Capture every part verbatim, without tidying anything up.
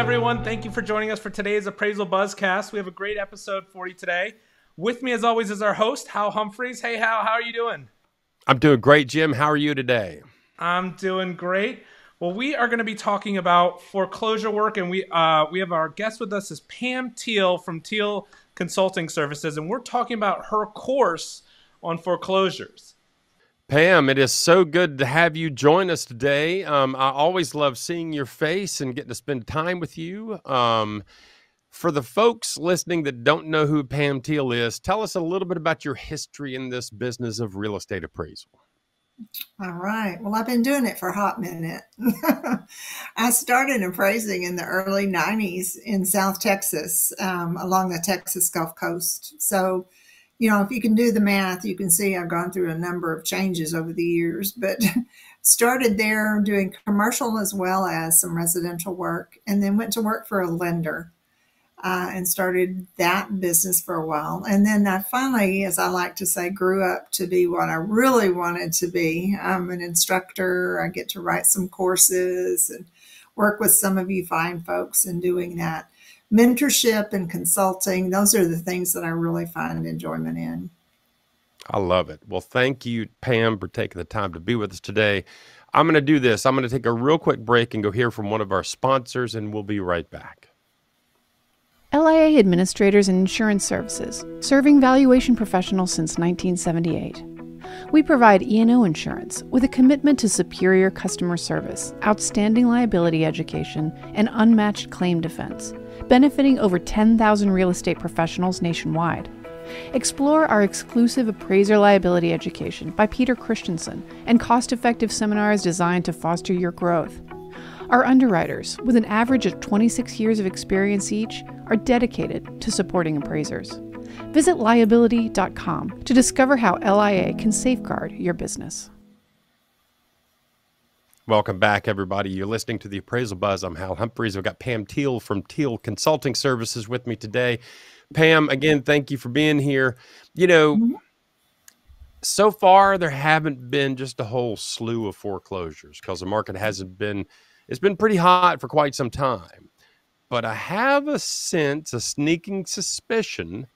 everyone. Thank you for joining us for today's Appraisal Buzzcast. We have a great episode for you today. With me, as always, is our host, Hal Humphreys. Hey, Hal, how are you doing? I'm doing great, Jim. How are you today? I'm doing great. Well, we are going to be talking about foreclosure work, and we uh, we have our guest with us is Pam Teel from Teel Consulting Services, and we're talking about her course on foreclosures. Pam, it is so good to have you join us today. Um, I always love seeing your face and getting to spend time with you. Um, for the folks listening that don't know who Pam Teel is, tell us a little bit about your history in this business of real estate appraisal. All right. Well, I've been doing it for a hot minute. I started appraising in the early nineties in South Texas, um, along the Texas Gulf Coast. So, you know, if you can do the math, you can see I've gone through a number of changes over the years, but started there doing commercial as well as some residential work, and then went to work for a lender uh, and started that business for a while. And then I finally, as I like to say, grew up to be what I really wanted to be. I'm an instructor. I get to write some courses and work with some of you fine folks in doing that. Mentorship and consulting, those are the things that I really find enjoyment in. I love it. Well, thank you, Pam, for taking the time to be with us today. I'm going to do this. I'm going to take a real quick break and go hear from one of our sponsors, and we'll be right back. L I A Administrators and Insurance Services, serving valuation professionals since nineteen seventy-eight. We provide E and O insurance with a commitment to superior customer service, outstanding liability education, and unmatched claim defense, benefiting over ten thousand real estate professionals nationwide. Explore our exclusive appraiser liability education by Peter Christensen and cost-effective seminars designed to foster your growth. Our underwriters, with an average of twenty-six years of experience each, are dedicated to supporting appraisers. Visit liability dot com to discover how L I A can safeguard your business. Welcome back, everybody. You're listening to The Appraisal Buzz. I'm Hal Humphreys. I've got Pam Teel from Teel Consulting Services with me today. Pam, again, thank you for being here. You know, mm-hmm. so far there haven't been just a whole slew of foreclosures because the market hasn't been, it's been pretty hot for quite some time. But I have a sense, a sneaking suspicion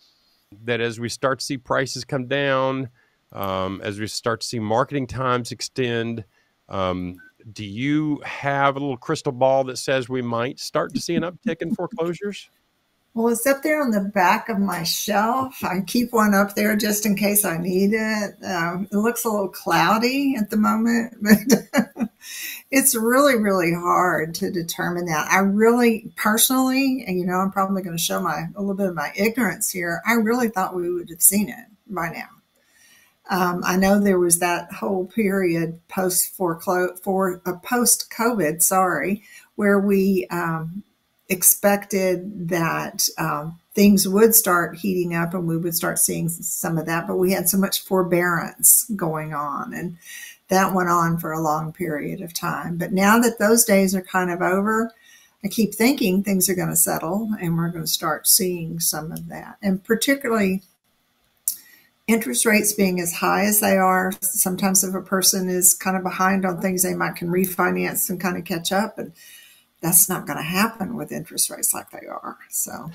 that as we start to see prices come down, um, as we start to see marketing times extend, um, do you have a little crystal ball that says we might start to see an uptick in foreclosures? Well, it's up there on the back of my shelf. I keep one up there just in case I need it. Um, it looks a little cloudy at the moment, but it's really, really hard to determine that. I really personally, and you know, I'm probably going to show my a little bit of my ignorance here. I really thought we would have seen it by now. Um, I know there was that whole period post foreclose for a uh, post COVID, sorry, where we um, expected that um, things would start heating up and we would start seeing some of that, but we had so much forbearance going on, and that went on for a long period of time. But now that those days are kind of over, I keep thinking things are going to settle and we're going to start seeing some of that, and particularly interest rates being as high as they are. Sometimes if a person is kind of behind on things, they might can refinance and kind of catch up, and that's not going to happen with interest rates like they are. So,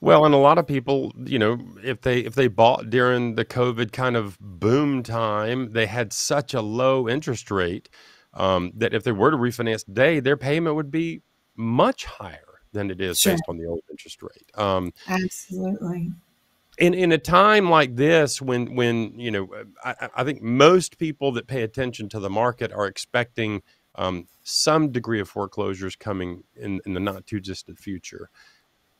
well, and a lot of people, you know, if they if they bought during the COVID kind of boom time, they had such a low interest rate um, that if they were to refinance today, their payment would be much higher than it is sure. based on the old interest rate. Um, Absolutely. In, in a time like this, when, when you know, I, I think most people that pay attention to the market are expecting um, some degree of foreclosures coming in, in the not too distant future.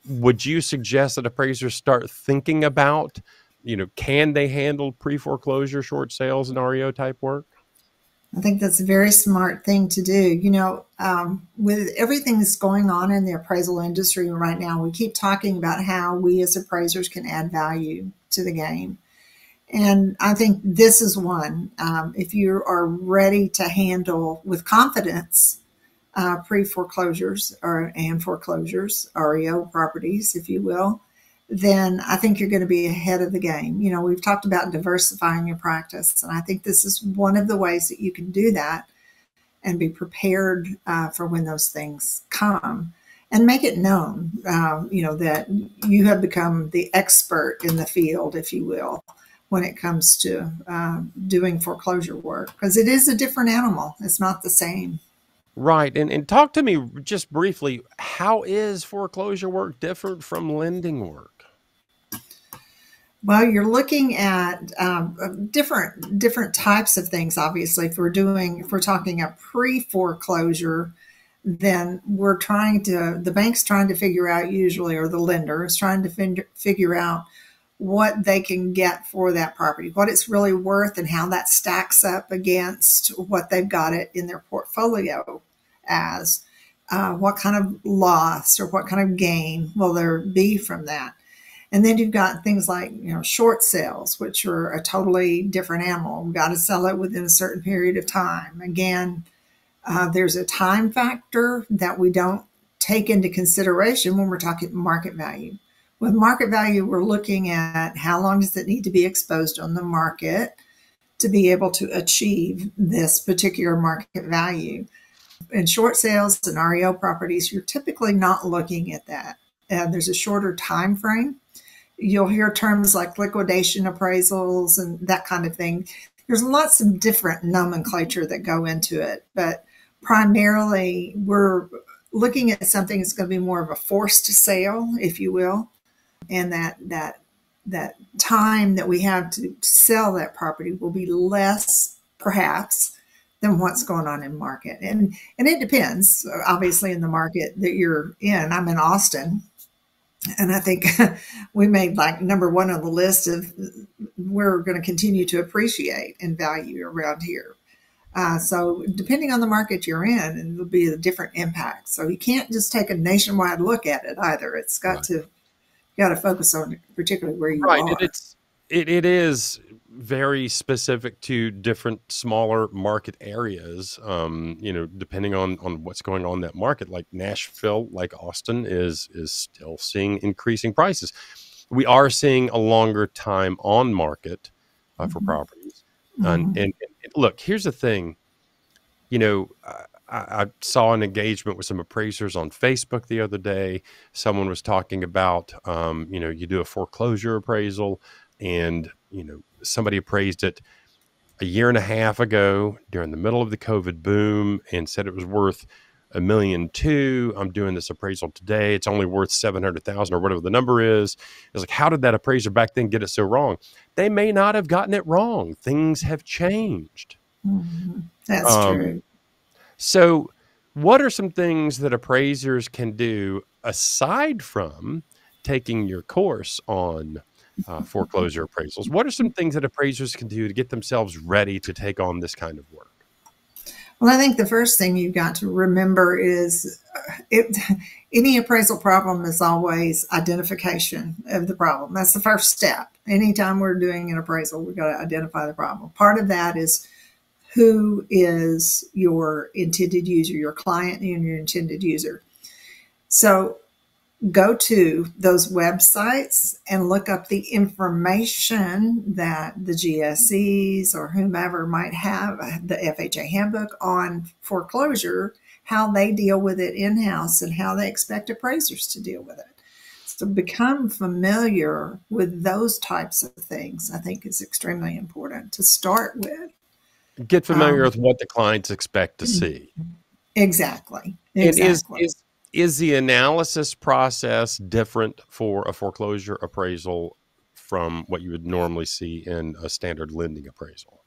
Would you suggest that appraisers start thinking about, you know, can they handle pre-foreclosure short sales and R E O type work? I think that's a very smart thing to do. You know, um, with everything that's going on in the appraisal industry right now, we keep talking about how we as appraisers can add value to the game. And I think this is one. Um, if you are ready to handle with confidence uh, pre-foreclosures or and foreclosures, R E O properties, if you will, then I think you're going to be ahead of the game. You know, we've talked about diversifying your practice, and I think this is one of the ways that you can do that and be prepared uh, for when those things come. and make it known, um, you know, that you have become the expert in the field, if you will, when it comes to uh, doing foreclosure work, because it is a different animal. It's not the same. Right. And, and talk to me just briefly, how is foreclosure work different from lending work? Well, you're looking at um, different different types of things. Obviously, if we're doing, if we're talking a pre-foreclosure, then we're trying to, the bank's trying to figure out usually, or the lender is trying to fin figure out what they can get for that property, what it's really worth, and how that stacks up against what they've got it in their portfolio as. Uh, what kind of loss or what kind of gain will there be from that? And then you've got things like, you know, short sales, which are a totally different animal. We've got to sell it within a certain period of time. Again, uh, there's a time factor that we don't take into consideration when we're talking market value. With market value, we're looking at how long does it need to be exposed on the market to be able to achieve this particular market value. In short sales and R E O properties, you're typically not looking at that. Uh, there's a shorter time frame. You'll hear terms like liquidation appraisals and that kind of thing. There's lots of different nomenclature that go into it, but primarily we're looking at something that's going to be more of a forced sale, if you will, and that that that time that we have to sell that property will be less, perhaps, than what's going on in market. And and it depends, obviously, in the market that you're in. I'm in Austin, and I think we made like number one on the list of we're going to continue to appreciate in value around here. Uh, so depending on the market you're in, it'll be a different impact. So you can't just take a nationwide look at it either. It's got right. to you got to focus on particularly where you right. are. Right, it's it, it is very specific to different smaller market areas. Um, you know, depending on on what's going on in that market, like Nashville, like Austin, is is still seeing increasing prices. We are seeing a longer time on market uh, mm-hmm. for properties. Mm-hmm. and, and and look, here's the thing. You know, I, I saw an engagement with some appraisers on Facebook the other day. Someone was talking about, um, you know, you do a foreclosure appraisal, and you know, somebody appraised it a year and a half ago during the middle of the COVID boom and said it was worth a million two. I'm doing this appraisal today. It's only worth seven hundred thousand or whatever the number is. It's like, how did that appraiser back then get it so wrong? They may not have gotten it wrong. Things have changed. Mm-hmm. That's um, true. So what are some things that appraisers can do aside from taking your course on Uh, foreclosure appraisals? What are some things that appraisers can do to get themselves ready to take on this kind of work? Well, I think the first thing you've got to remember is it, any appraisal problem is always identification of the problem. That's the first step. Anytime we're doing an appraisal, we've got to identify the problem. Part of that is who is your intended user, your client and your intended user. So go to those websites and look up the information that the G S Es or whomever might have, the F H A handbook on foreclosure, how they deal with it in-house and how they expect appraisers to deal with it. So become familiar with those types of things, I think, is extremely important to start with. Get familiar um, with what the clients expect to see. Exactly. Exactly. It is, is Is the analysis process different for a foreclosure appraisal from what you would normally see in a standard lending appraisal?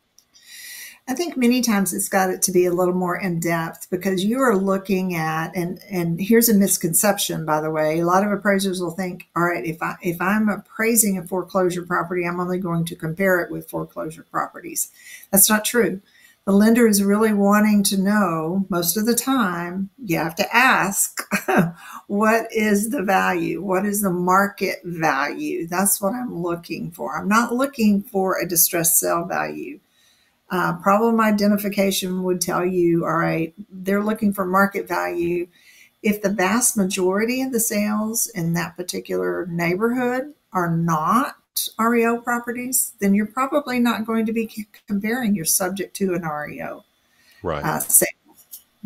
I think many times it's got it to be a little more in depth, because you are looking at, and, and here's a misconception, by the way, a lot of appraisers will think, all right, if I, if I'm appraising a foreclosure property, I'm only going to compare it with foreclosure properties. That's not true. The lender is really wanting to know, most of the time, you have to ask, what is the value? What is the market value? That's what I'm looking for. I'm not looking for a distressed sale value. Uh, problem identification would tell you, all right, they're looking for market value. If the vast majority of the sales in that particular neighborhood are not R E O properties, then you're probably not going to be comparing your subject to an R E O right. uh, sale.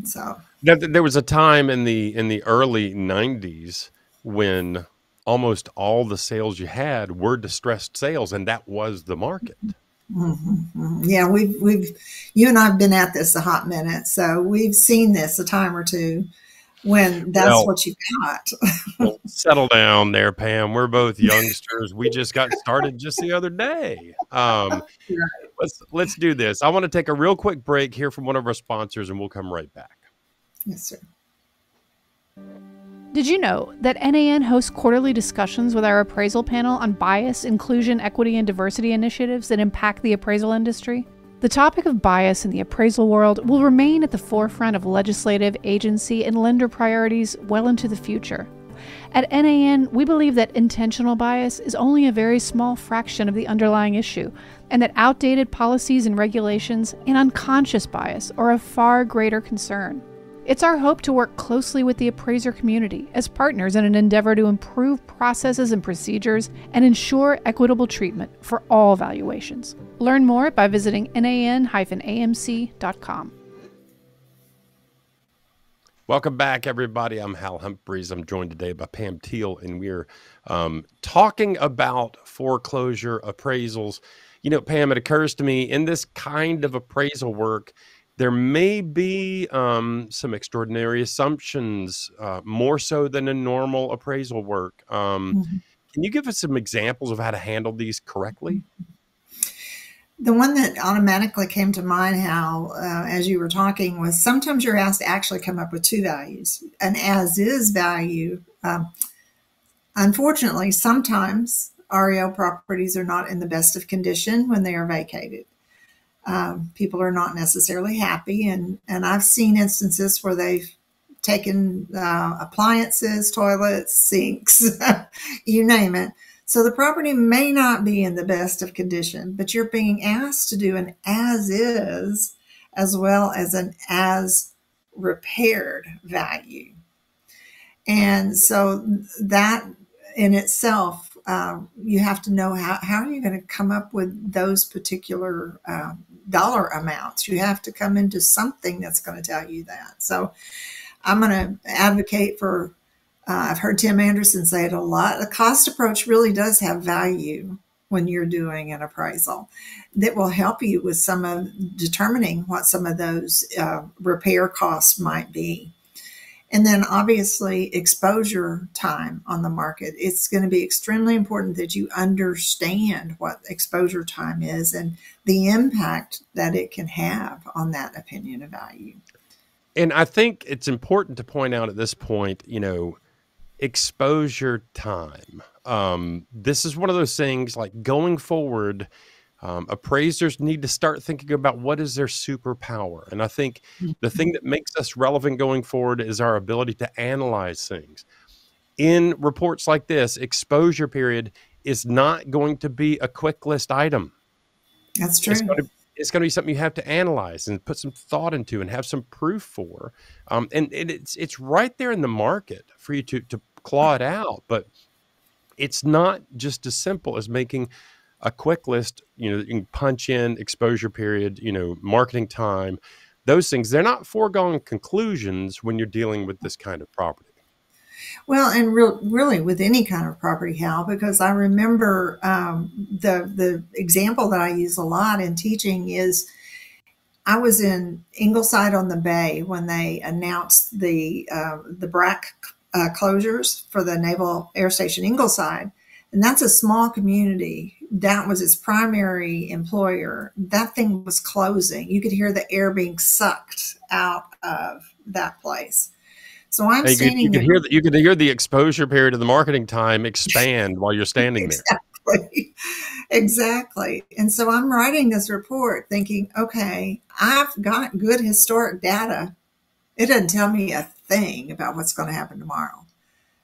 So There was a time in the in the early nineties when almost all the sales you had were distressed sales, and that was the market. Mm-hmm. Yeah, we've we've you and I've been at this a hot minute, so we've seen this a time or two when that's well, what you got. Well, settle down there, Pam. We're both youngsters. We just got started just the other day. Um, yeah. Let's let's do this. I want to take a real quick break here from one of our sponsors, and we'll come right back. Yes, sir. Did you know that N A N hosts quarterly discussions with our appraisal panel on bias, inclusion, equity, and diversity initiatives that impact the appraisal industry? The topic of bias in the appraisal world will remain at the forefront of legislative, agency, and lender priorities well into the future. At N A N, we believe that intentional bias is only a very small fraction of the underlying issue, and that outdated policies and regulations and unconscious bias are a far greater concern. It's our hope to work closely with the appraiser community as partners in an endeavor to improve processes and procedures and ensure equitable treatment for all valuations. Learn more by visiting N A N dash A M C dot com. Welcome back, everybody. I'm Hal Humphreys. I'm joined today by Pam Teel, and we're um, talking about foreclosure appraisals. You know, Pam, it occurs to me in this kind of appraisal work, there may be um, some extraordinary assumptions, uh, more so than in normal appraisal work. Um, mm-hmm. Can you give us some examples of how to handle these correctly? The one that automatically came to mind, Hal, uh, as you were talking, was sometimes you're asked to actually come up with two values, an as-is value. Um, unfortunately, sometimes R E O properties are not in the best of condition when they are vacated. Um, people are not necessarily happy, and and I've seen instances where they've taken uh, appliances, toilets, sinks, you name it. So the property may not be in the best of condition, but you're being asked to do an as is as well as an as repaired value. And so that in itself, Uh, you have to know how, how are you going to come up with those particular uh, dollar amounts. You have to come into something that's going to tell you that. So I'm going to advocate for, uh, I've heard Tim Anderson say it a lot, the cost approach really does have value when you're doing an appraisal that will help you with some of determining what some of those uh, repair costs might be. And then obviously exposure time on the market. It's going to be extremely important that you understand what exposure time is and the impact that it can have on that opinion of value. And I think it's important to point out at this point, you know, exposure time. Um, this is one of those things like going forward, Um, appraisers need to start thinking about what is their superpower. And I think the thing that makes us relevant going forward is our ability to analyze things. In reports like this, exposure period is not going to be a quick list item. That's true. It's going to, it's going to be something you have to analyze and put some thought into and have some proof for. Um, and and it's, it's right there in the market for you to, to claw it out. But it's not just as simple as making a quick list, you know, you can punch in exposure period, you know, marketing time, those things. They're not foregone conclusions when you're dealing with this kind of property. Well, and re really with any kind of property, Hal, because I remember um, the, the example that I use a lot in teaching is I was in Ingleside on the Bay when they announced the, uh, the B R A C uh, closures for the Naval Air Station Ingleside. And that's a small community. That was its primary employer. That thing was closing. You could hear the air being sucked out of that place. So I'm you standing could, you, there. Could hear the, you could hear the exposure period of the marketing time expand while you're standing exactly. there. Exactly. And so I'm writing this report thinking, okay, I've got good historic data. It doesn't tell me a thing about what's going to happen tomorrow.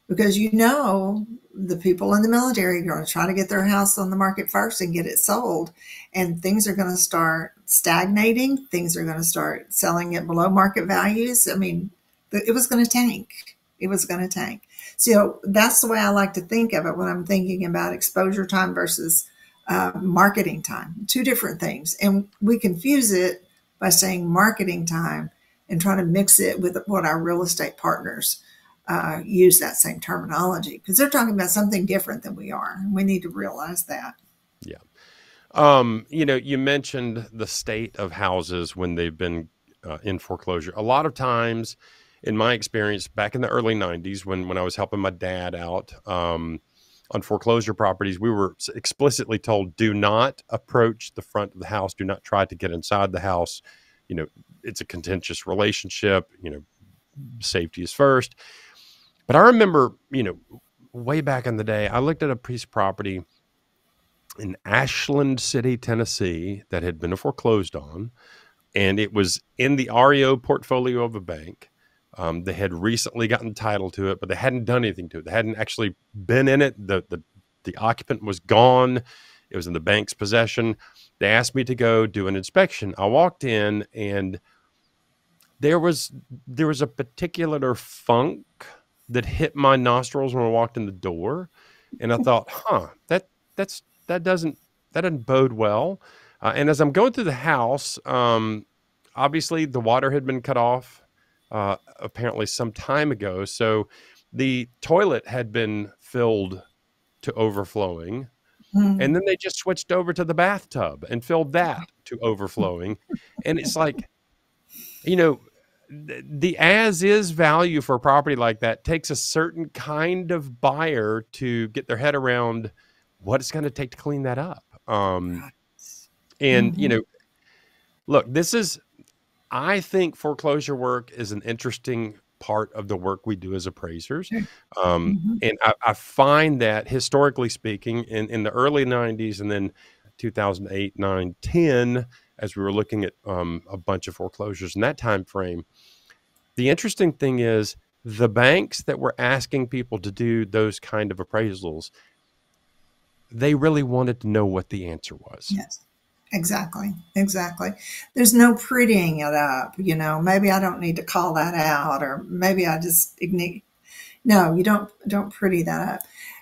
Because you know the people in the military are going to try to get their house on the market first and get it sold. And things are going to start stagnating. Things are going to start selling at below market values. I mean, it was going to tank. It was going to tank. So that's the way I like to think of it when I'm thinking about exposure time versus uh, marketing time. Two different things. And we confuse it by saying marketing time and try to mix it with what our real estate partners uh, use that same terminology, because they're talking about something different than we are. And we need to realize that. Yeah. Um, you know, you mentioned the state of houses when they've been uh, in foreclosure. A lot of times, in my experience, back in the early nineties, when, when I was helping my dad out um, on foreclosure properties, we were explicitly told, do not approach the front of the house. Do not try to get inside the house. You know, it's a contentious relationship. You know, safety is first. But I remember, you know, way back in the day, I looked at a piece of property in Ashland City, Tennessee, that had been foreclosed on, and it was in the R E O portfolio of a bank. Um, they had recently gotten title to it, but they hadn't done anything to it. They hadn't actually been in it. The, the, the occupant was gone. It was in the bank's possession. They asked me to go do an inspection. I walked in, and there was, there was a particular funk that hit my nostrils when I walked in the door. And I thought, huh, that, that's, that doesn't, that doesn't bode well. Uh, and as I'm going through the house, um, obviously the water had been cut off, uh, apparently some time ago. So the toilet had been filled to overflowing, mm-hmm. and then they just switched over to the bathtub and filled that to overflowing. And it's like, you know, the, the as is value for a property like that takes a certain kind of buyer to get their head around what it's going to take to clean that up. Um, and, mm-hmm. you know, look, this is, I think foreclosure work is an interesting part of the work we do as appraisers. Um, mm-hmm. And I, I find that historically speaking in, in the early nineties and then two thousand eight, nine, ten, as we were looking at um, a bunch of foreclosures in that time frame, the interesting thing is the banks that were asking people to do those kind of appraisals, they really wanted to know what the answer was. Yes, exactly. Exactly. There's no prettying it up. You know, maybe I don't need to call that out, or maybe I just ignore. No, you don't, don't pretty that up.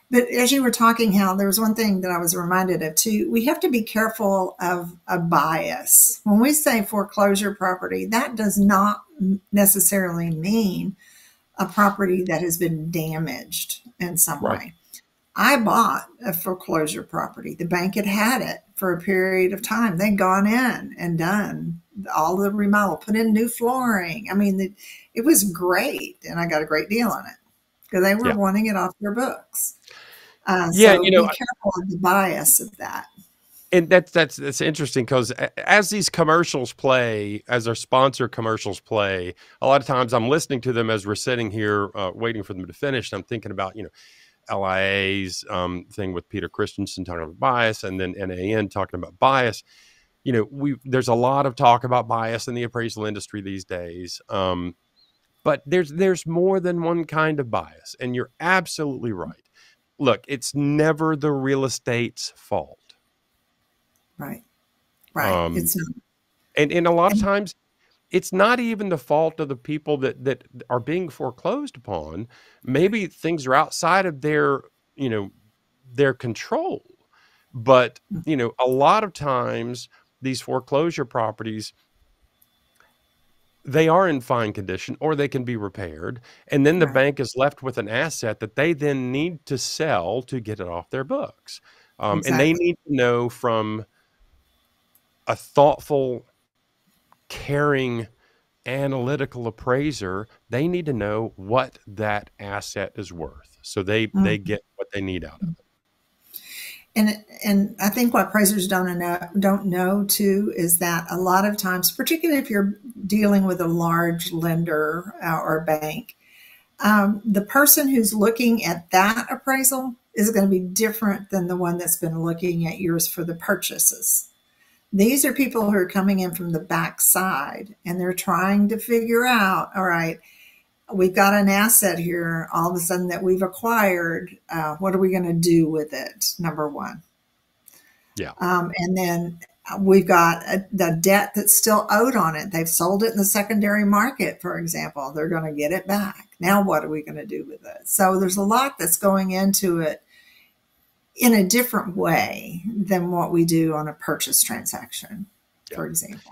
But as you were talking, Hal, there was one thing that I was reminded of too. We have to be careful of a bias. When we say foreclosure property, that does not necessarily mean a property that has been damaged in some right. way. I bought a foreclosure property. The bank had had it for a period of time. They'd gone in and done all the remodel, put in new flooring. I mean, the, it was great, and I got a great deal on it because they were yeah. wanting it off their books. Uh, yeah, so you know, be careful of the bias of that. And that's that's that's interesting, because as these commercials play, as our sponsor commercials play, a lot of times I'm listening to them as we're sitting here uh, waiting for them to finish. And I'm thinking about, you know, L I A's um, thing with Peter Christensen talking about bias, and then N A N talking about bias. You know, we there's a lot of talk about bias in the appraisal industry these days, um, but there's there's more than one kind of bias, and you're absolutely right. Look, it's never the real estate's fault. Right, right. Um, it's not. And and a lot of times, it's not even the fault of the people that, that are being foreclosed upon. Maybe things are outside of their, you know, their control. But, you know, a lot of times these foreclosure properties, they are in fine condition or they can be repaired. And then the right. bank is left with an asset that they then need to sell to get it off their books. Um, exactly. And they need to know from a thoughtful, caring, analytical appraiser, they need to know what that asset is worth, so they mm-hmm. they get what they need out of it. And and I think what appraisers don't know don't know too is that a lot of times, particularly if you're dealing with a large lender or bank, um, the person who's looking at that appraisal is going to be different than the one that's been looking at yours for the purchases. These are people who are coming in from the backside, and they're trying to figure out, all right, we've got an asset here all of a sudden that we've acquired. Uh, what are we going to do with it? Number one. Yeah. Um, and then we've got a, the debt that's still owed on it. They've sold it in the secondary market, for example. They're going to get it back. Now, what are we going to do with it? So there's a lot that's going into it in a different way than what we do on a purchase transaction. yeah. for example.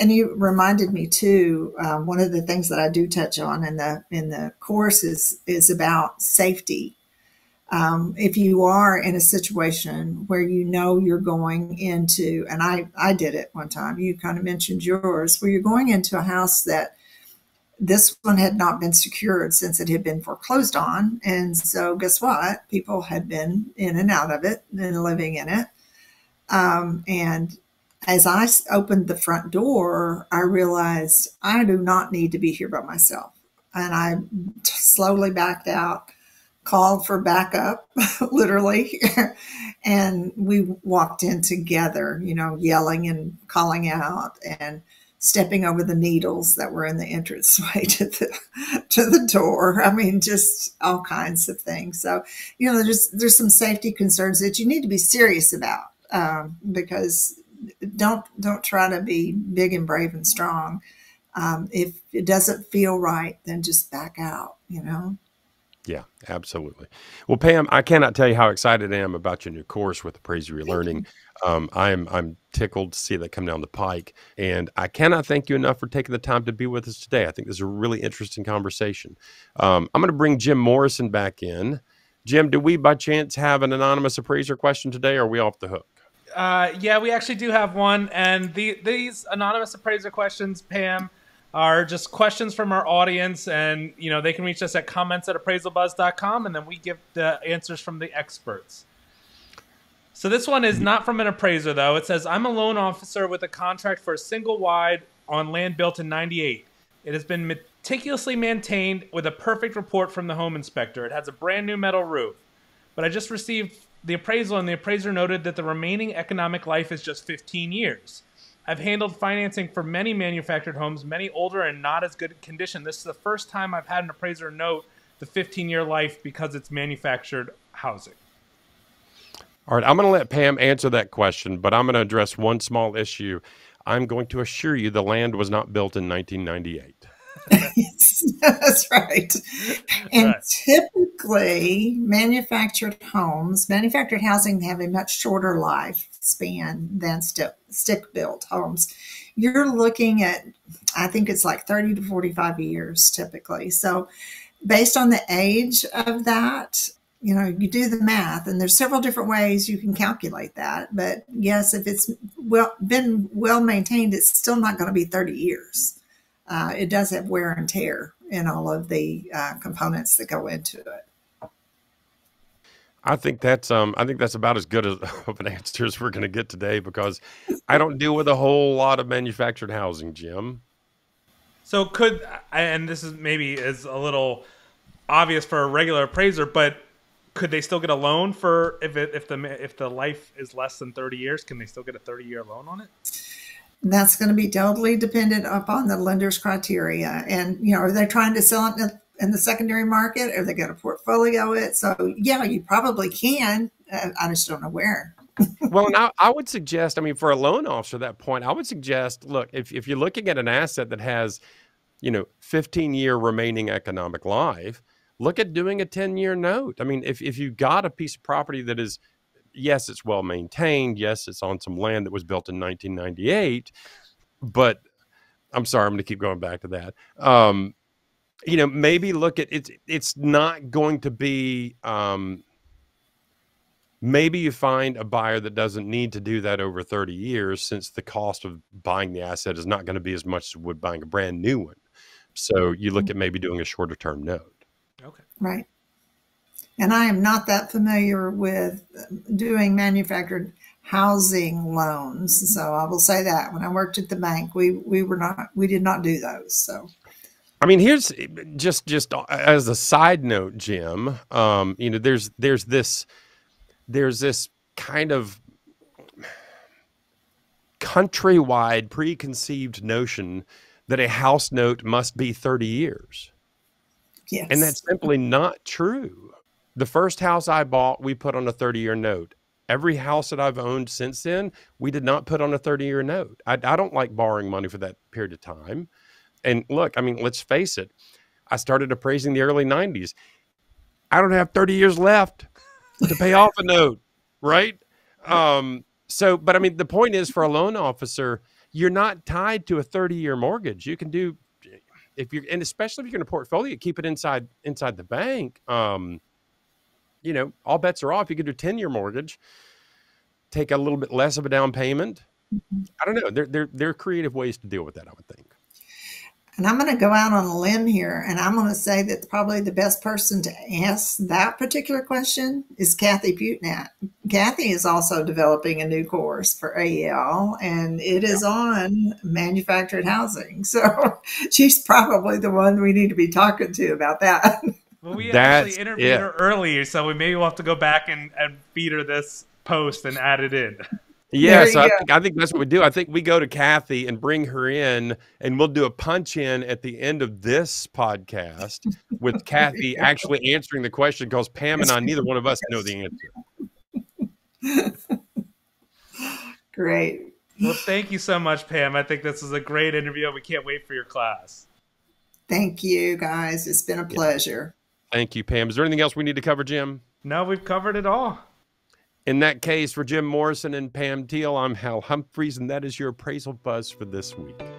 And you reminded me too, uh, one of the things that I do touch on in the in the course is, is about safety. Um, if you are in a situation where you know you're going into, and I, I did it one time, you kind of mentioned yours, where you're going into a house that this one had not been secured since it had been foreclosed on. And so guess what? People had been in and out of it and living in it. Um, and as I opened the front door, I realized I do not need to be here by myself. And I slowly backed out, called for backup, literally, and we walked in together, you know, yelling and calling out and stepping over the needles that were in the entranceway to the, to the door. I mean, just all kinds of things. So, you know, there's, there's some safety concerns that you need to be serious about, um, because don't, don't try to be big and brave and strong. Um, if it doesn't feel right, then just back out, you know? Yeah, absolutely. Well, Pam, I cannot tell you how excited I am about your new course with Appraiser eLearning. Um, I'm I'm tickled to see that come down the pike, and I cannot thank you enough for taking the time to be with us today. I think this is a really interesting conversation. Um, I'm going to bring Jim Morrison back in. Jim, do we by chance have an anonymous appraiser question today, or are we off the hook? Uh, yeah, we actually do have one, and the, these anonymous appraiser questions, Pam, are just questions from our audience, and you know they can reach us at comments at appraisal buzz dot com, and then we give the answers from the experts. So this one is not from an appraiser though. It says, I'm a loan officer with a contract for a single wide on land built in ninety-eight. It has been meticulously maintained with a perfect report from the home inspector. It has a brand new metal roof, but I just received the appraisal and the appraiser noted that the remaining economic life is just fifteen years. I've handled financing for many manufactured homes, many older and not as good condition. This is the first time I've had an appraiser note the fifteen-year life because it's manufactured housing. All right, I'm going to let Pam answer that question, but I'm going to address one small issue. I'm going to assure you the land was not built in nineteen ninety-eight. That's right. And right. Typically, manufactured homes, manufactured housing, have a much shorter lifespan than stick, stick-built homes. You're looking at, I think it's like thirty to forty-five years typically. So based on the age of that, you know, you do the math, and there's several different ways you can calculate that. But yes, if it's well been well-maintained, it's still not going to be thirty years. Uh, it does have wear and tear in all of the uh, components that go into it. I think that's um, I think that's about as good of an answer as we're going to get today, because I don't deal with a whole lot of manufactured housing, Jim. So could, and this is maybe is a little obvious for a regular appraiser, but could they still get a loan for if it, if the if the life is less than thirty years? Can they still get a thirty-year loan on it? That's going to be totally dependent upon the lender's criteria. And, you know, are they trying to sell it in the secondary market? Are they going to portfolio it? So, yeah, you probably can. I just don't know where. Well, and I, I would suggest, I mean, for a loan officer at that point, I would suggest, look, if, if you're looking at an asset that has, you know, fifteen-year remaining economic life, look at doing a ten-year note. I mean, if, if you've got a piece of property that is, yes, it's well maintained. Yes, it's on some land that was built in nineteen ninety-eight. But I'm sorry, I'm going to keep going back to that. Um, you know, maybe look at it's. It's not going to be. Um, maybe you find a buyer that doesn't need to do that over thirty years, since the cost of buying the asset is not going to be as much as would buying a brand new one. So you look at maybe doing a shorter term note. Okay. Right. And I am not that familiar with doing manufactured housing loans, so I will say that when I worked at the bank, we we were not we did not do those. So, I mean, here's just just as a side note, Jim. Um, you know, there's there's this there's this kind of countrywide preconceived notion that a house note must be thirty years. Yes, and that's simply not true. The first house I bought, we put on a thirty-year note. Every house that I've owned since then, we did not put on a thirty-year note. I, I don't like borrowing money for that period of time. And look, I mean, let's face it. I started appraising the early nineties. I don't have thirty years left to pay off a note, right? Um, so, but I mean, the point is, for a loan officer, you're not tied to a thirty year mortgage. You can do, if you're, and especially if you're in a portfolio, keep it inside, inside the bank. Um, you know, all bets are off. You could do a ten year mortgage, take a little bit less of a down payment. I don't know. There, there, there are creative ways to deal with that, I would think. And I'm going to go out on a limb here, and I'm going to say that probably the best person to ask that particular question is Kathy Putnat. Kathy is also developing a new course for A E L, and it is on manufactured housing. So she's probably the one we need to be talking to about that. Well, we That's actually interviewed it. her earlier, so we maybe will have to go back and, and feed her this post and add it in. Yeah, so I think, I think that's what we do. I think we go to Kathy and bring her in, and we'll do a punch in at the end of this podcast with Kathy actually answering the question, because Pam and I, neither one of us know the answer. Great. Well, thank you so much, Pam. I think this is a great interview. We can't wait for your class. Thank you, guys. It's been a pleasure. Yeah. Thank you, Pam. Is there anything else we need to cover, Jim? No, we've covered it all. In that case, for Jim Morrison and Pam Teel, I'm Hal Humphreys, and that is your Appraisal Buzz for this week.